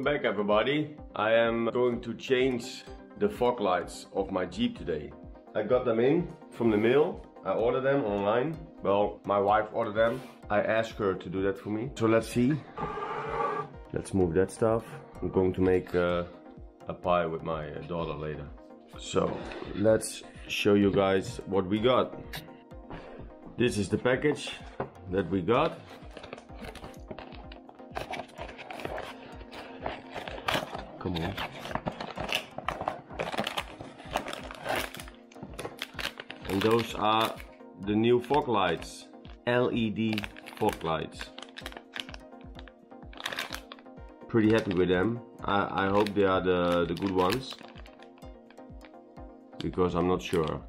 Welcome back everybody. I am going to change the fog lights of my Jeep today. I got them in from the mail. I ordered them online. Well, my wife ordered them. I asked her to do that for me. So let's see. Let's move that stuff. I'm going to make a pie with my daughter later. So let's show you guys what we got. This is the package that we got. Come on. And those are the new fog lights, LED fog lights. Pretty happy with them. I hope they are the good ones, because I'm not sure.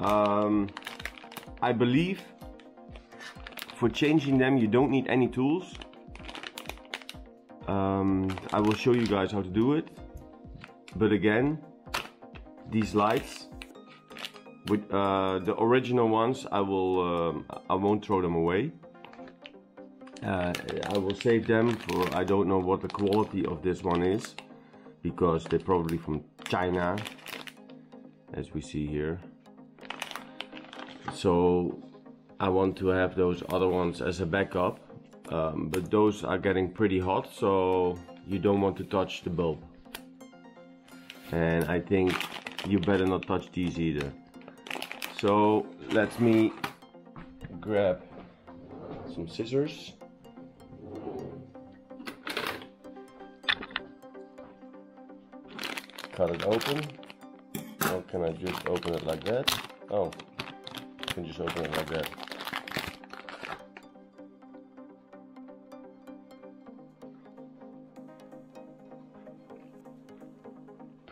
I believe for changing them you don't need any tools. I will show you guys how to do it, but again, these lights, with the original ones, I won't throw them away. I will save them for, I don't know what the quality of this one is, because they're probably from China, as we see here. So I want to have those other ones as a backup. But those are getting pretty hot, so you don't want to touch the bulb. And I think you better not touch these either. So let me grab some scissors. Cut it open. Or can I just open it like that? Oh, I can just open it like that.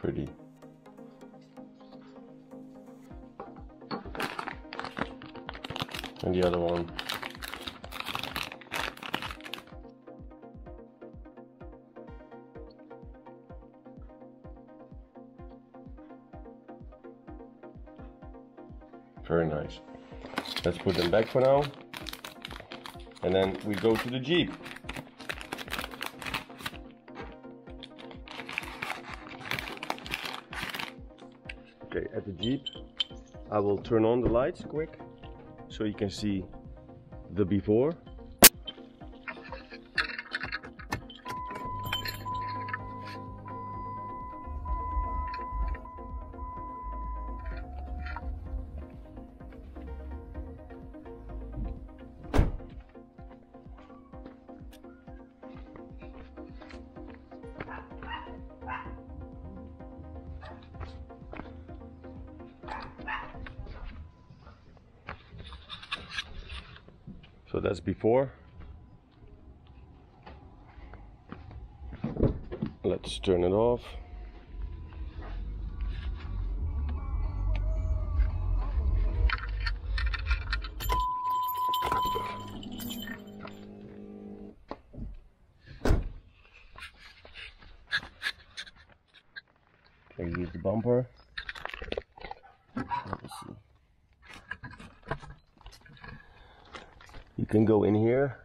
Pretty. And the other one. Very nice. Let's put them back for now. And then we go to the Jeep. Okay, at the Jeep, I will turn on the lights quick, so you can see the before. So that's before. Let's turn it off. I use the bumper. Let me see. You can go in here,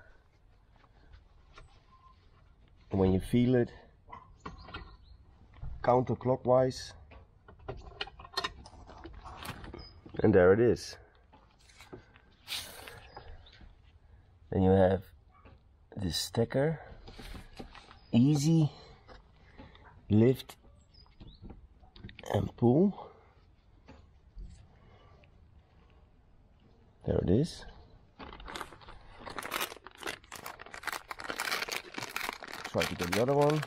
and when you feel it, counterclockwise, and there it is. Then you have this sticker, easy, lift and pull, there it is. Try to get the other one.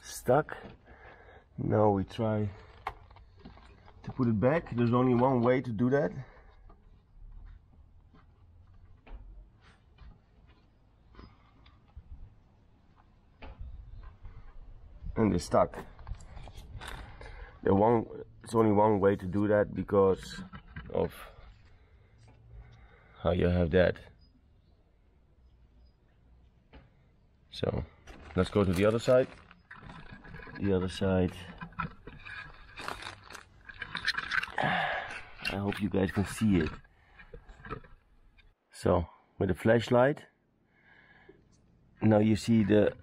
Stuck. Now we try to put it back. There's only one way to do that. And they're stuck. It's only one way to do that because of how you have that. So let's go to the other side. The other side. I hope you guys can see it. So with a flashlight, now you see the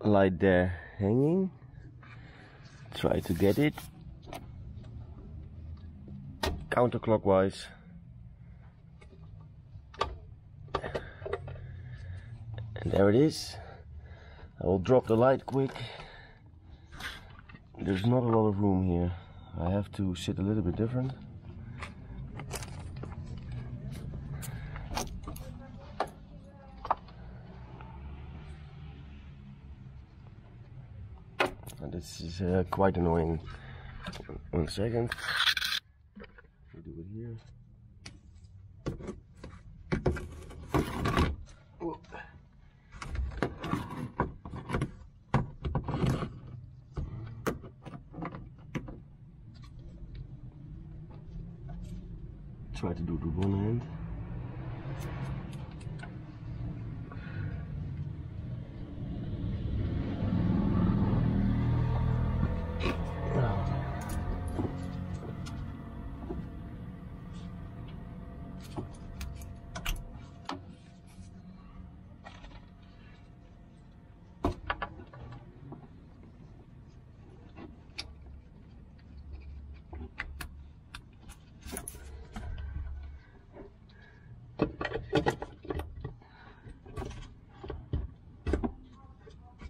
light there hanging. Try to get it counterclockwise, and there it is. I will drop the light quick. There's not a lot of room here. I have to sit a little bit different. And this is quite annoying. One second. We'll do it here. Try to do it with one hand.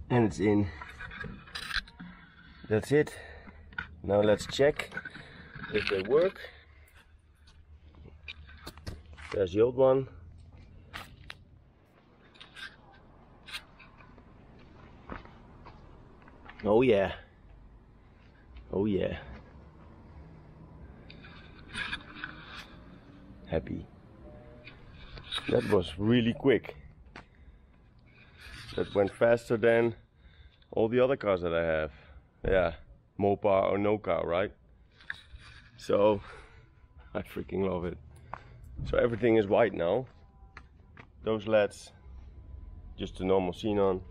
And it's in. That's it. Now let's check if they work. There's the old one. Oh yeah. Oh yeah. Happy. That was really quick. That went faster than all the other cars that I have. Yeah, Mopar or no car, right? So, I freaking love it. So everything is white now. Those LEDs, just the normal xenon,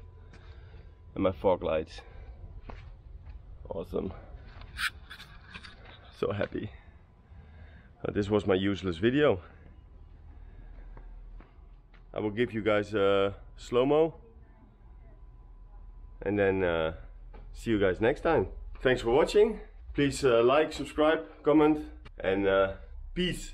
and my fog lights. Awesome. So happy. This was my useless video. I will give you guys a slow-mo. And then see you guys next time. Thanks for watching. Please like, subscribe, comment, and peace.